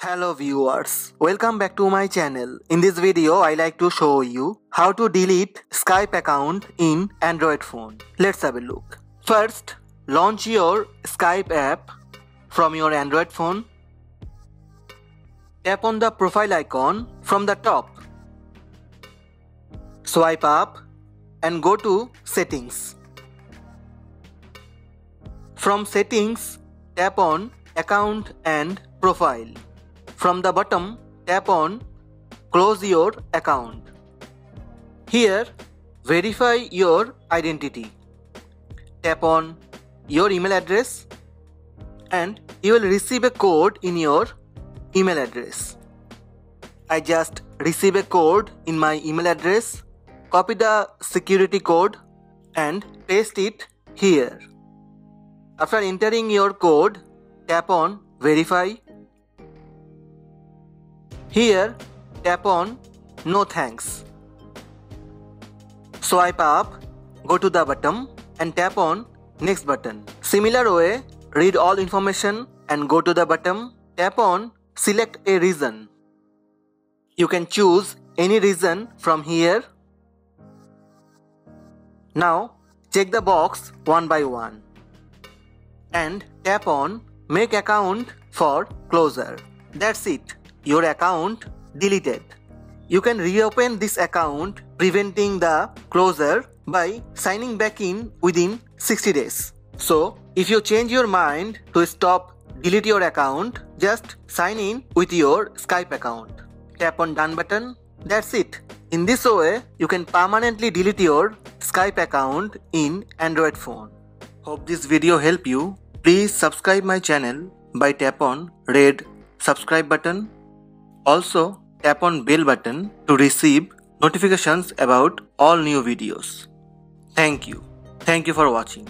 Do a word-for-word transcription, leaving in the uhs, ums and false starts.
Hello viewers, welcome back to my channel. In this video, I like to show you how to delete Skype account in Android phone. Let's have a look. First, launch your Skype app from your Android phone. Tap on the profile icon from the top. Swipe up and go to settings. From settings, tap on account and profile. From the bottom, tap on Close your account. Here, verify your identity. Tap on your email address and you will receive a code in your email address. I just receive a code in my email address. Copy the security code and paste it here. After entering your code, tap on Verify. Here, tap on No thanks. Swipe up, go to the bottom and tap on Next button. Similar way, read all information and go to the bottom. Tap on Select a reason. You can choose any reason from here. Now, check the box one by one and tap on Make account for closure. That's it. Your account deleted. You can reopen this account preventing the closure by signing back in within sixty days. So, if you change your mind to stop delete your account, just sign in with your Skype account. Tap on Done button. That's it. In this way, you can permanently delete your Skype account in Android phone. Hope this video helped you. Please subscribe my channel by tap on red subscribe button. Also, tap on bell button to receive notifications about all new videos. Thank you. Thank you for watching.